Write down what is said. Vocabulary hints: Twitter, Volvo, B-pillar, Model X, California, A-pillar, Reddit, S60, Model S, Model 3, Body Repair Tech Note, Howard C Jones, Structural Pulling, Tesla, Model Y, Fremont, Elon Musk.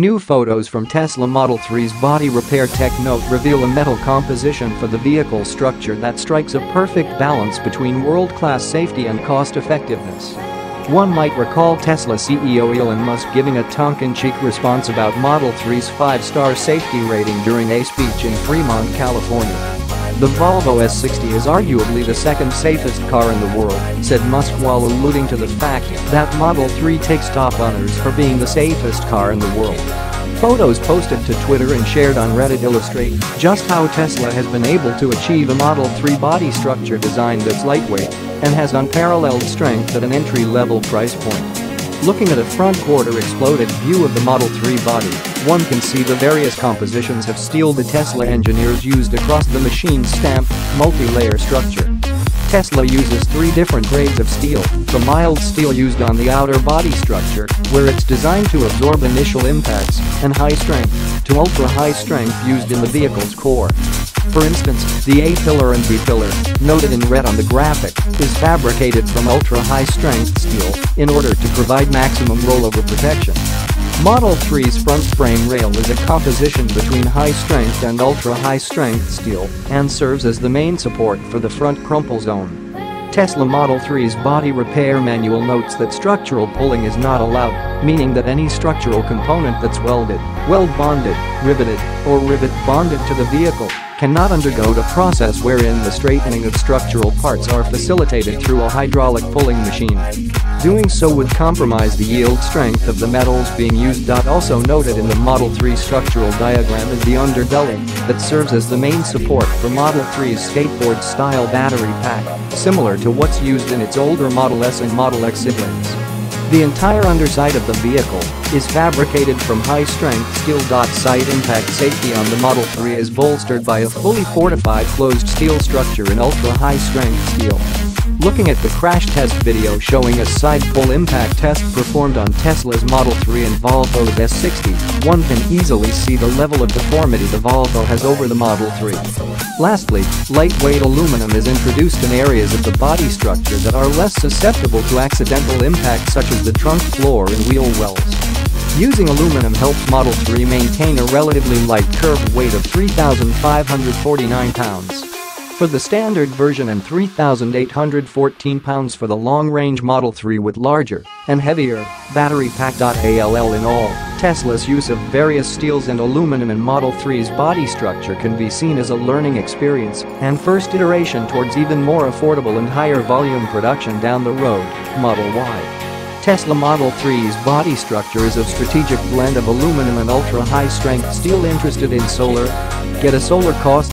New photos from Tesla Model 3's body repair tech note reveal a metal composition for the vehicle structure that strikes a perfect balance between world-class safety and cost-effectiveness. One might recall Tesla CEO Elon Musk giving a tongue-in-cheek response about Model 3's 5-star safety rating during a speech in Fremont, California. "The Volvo S60 is arguably the second safest car in the world," said Musk while alluding to the fact that Model 3 takes top honors for being the safest car in the world. Photos posted to Twitter and shared on Reddit illustrate just how Tesla has been able to achieve a Model 3 body structure design that's lightweight and has unparalleled strength at an entry-level price point. Looking at a front-quarter exploded view of the Model 3 body, one can see the various compositions of steel the Tesla engineers used across the machine's stamped, multi-layer structure. Tesla uses 3 different grades of steel, the mild steel used on the outer body structure, where it's designed to absorb initial impacts, and high strength, to ultra-high strength used in the vehicle's core. For instance, the A-pillar and B-pillar, noted in red on the graphic, is fabricated from ultra-high strength steel in order to provide maximum rollover protection. Model 3's front frame rail is a composition between high-strength and ultra-high-strength steel and serves as the main support for the front crumple zone. Tesla Model 3's body repair manual notes that structural pulling is not allowed, meaning that any structural component that's welded, weld-bonded, riveted, or rivet-bonded to the vehicle cannot undergo the process wherein the straightening of structural parts are facilitated through a hydraulic pulling machine. Doing so would compromise the yield strength of the metals being used. Also noted in the Model 3 structural diagram is the underbelly that serves as the main support for Model 3's skateboard-style battery pack, similar to what's used in its older Model S and Model X siblings. The entire underside of the vehicle is fabricated from high-strength steel. Side impact safety on the Model 3 is bolstered by a fully fortified closed steel structure in ultra-high-strength steel. Looking at the crash test video showing a side full impact test performed on Tesla's Model 3 and Volvo's S60, one can easily see the level of deformity the Volvo has over the Model 3. Lastly, lightweight aluminum is introduced in areas of the body structure that are less susceptible to accidental impact, such as the trunk floor and wheel wells. Using aluminum helps Model 3 maintain a relatively light curved weight of 3,549 pounds for the standard version and 3,814 pounds for the long-range Model 3 with larger and heavier battery pack. All in all, Tesla's use of various steels and aluminum in Model 3's body structure can be seen as a learning experience and first iteration towards even more affordable and higher volume production down the road. Model Y. Tesla Model 3's body structure is a strategic blend of aluminum and ultra-high-strength steel. Interested in solar? Get a solar cost.